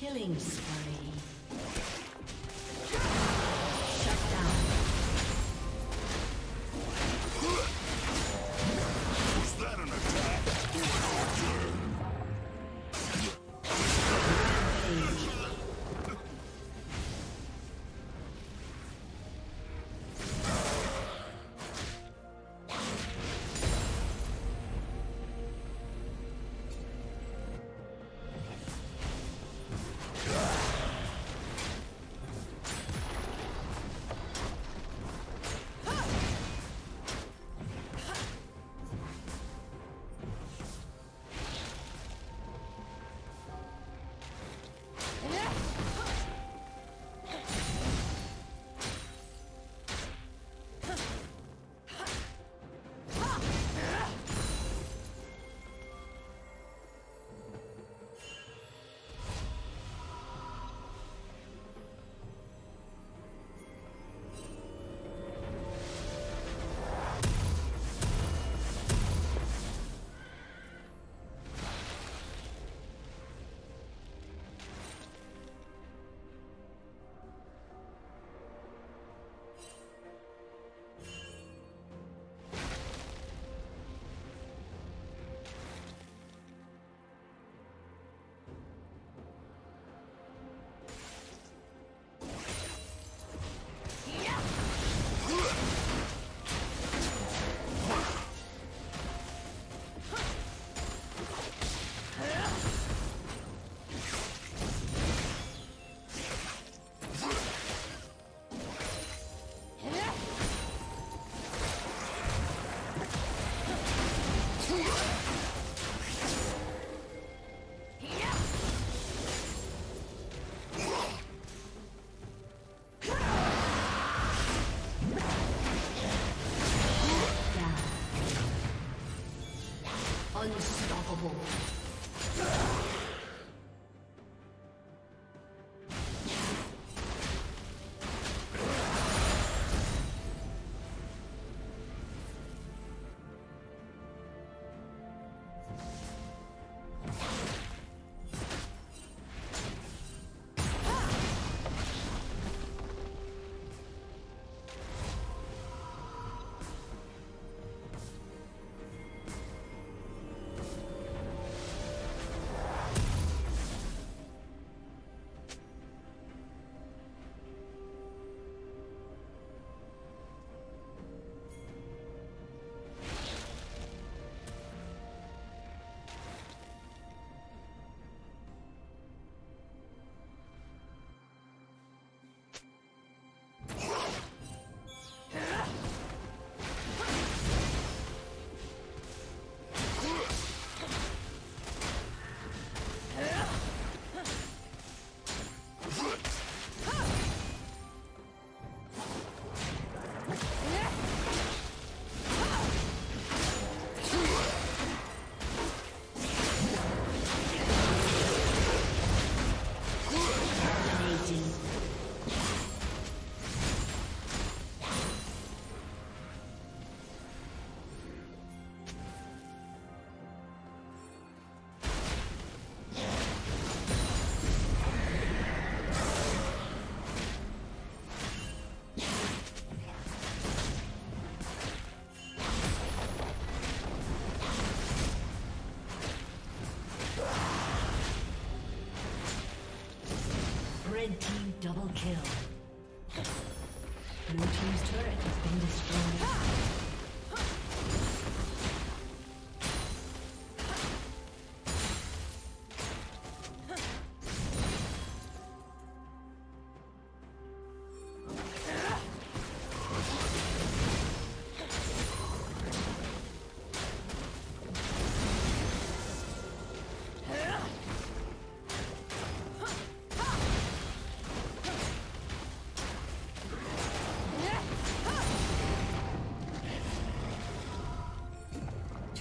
Killing spree. Shut down. Was that an attack or an order? Unstoppable. Red team double kill. Blue team's turret has been destroyed.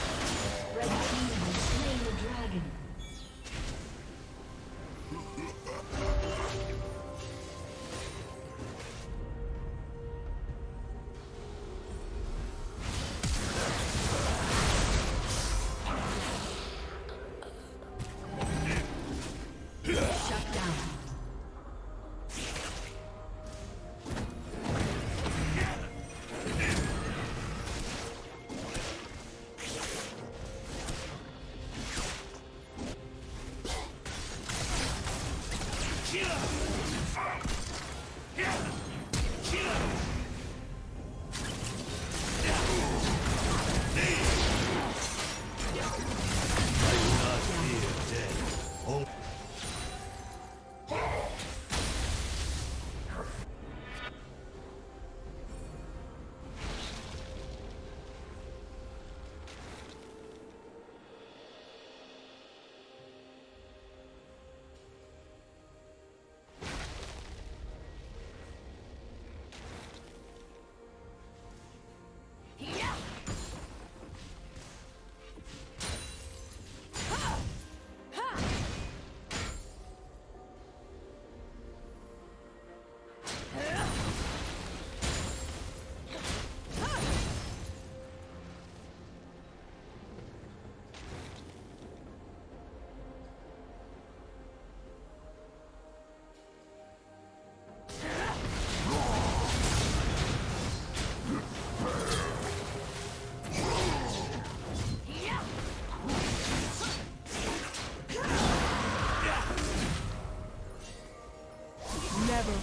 Red team has slain the dragon. Your team's turret has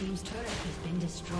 Team's turret has been destroyed.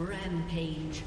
Rampage.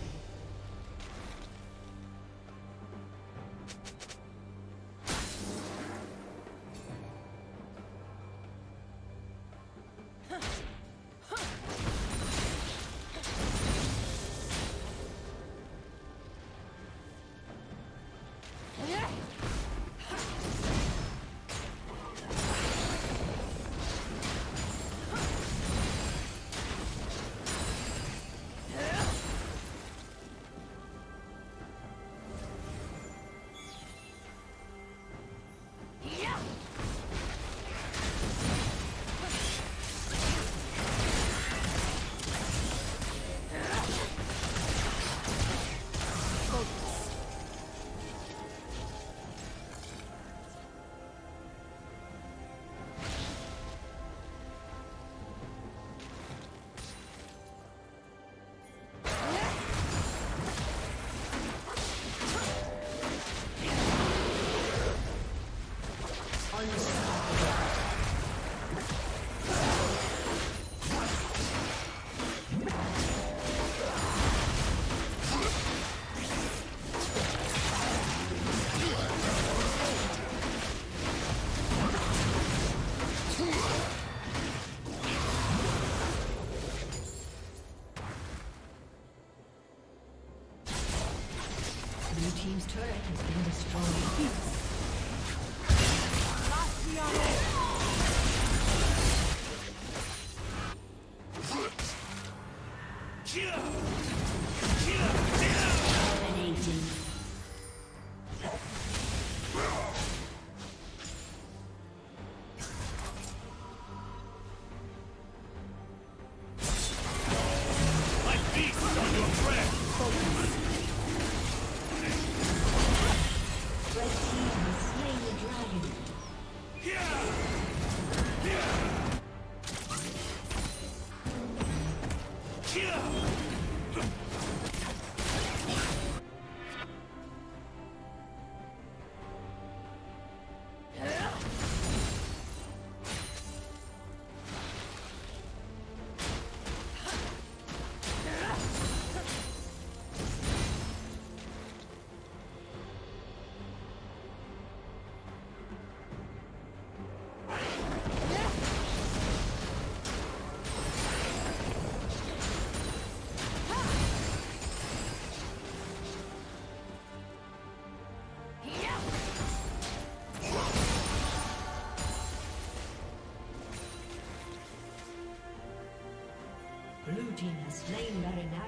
Dominating.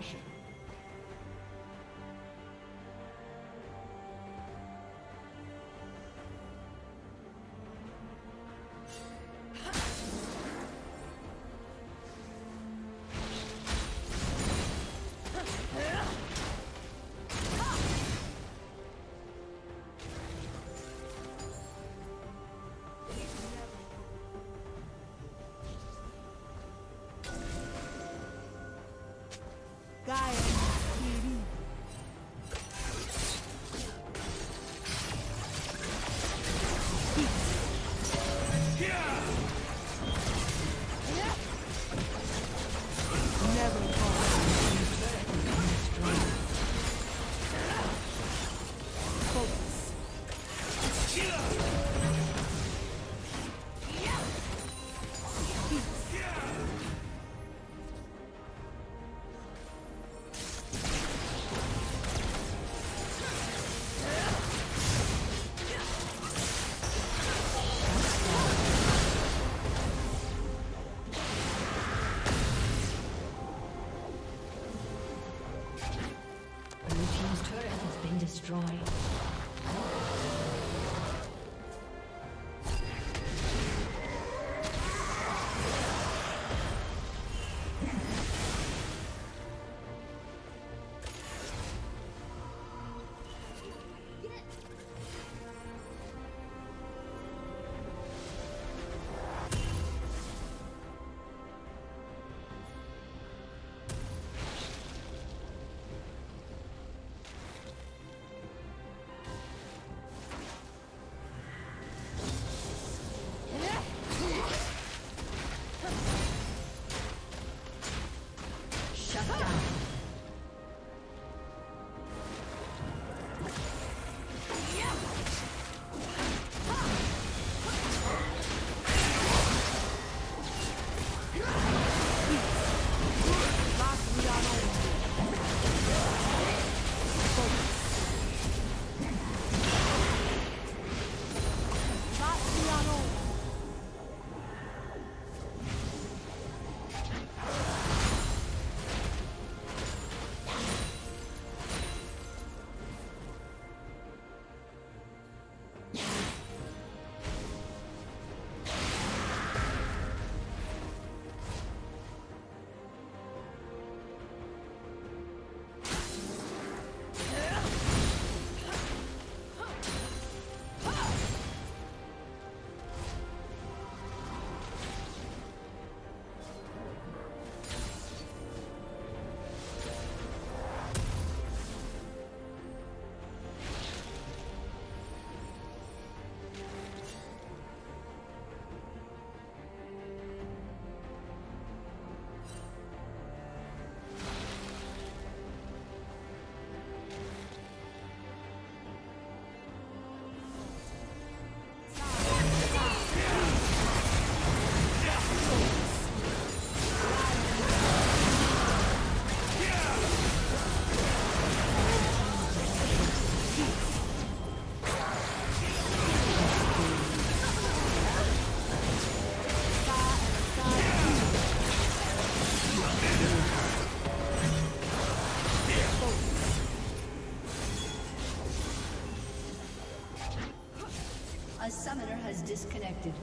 passion. A summoner has disconnected.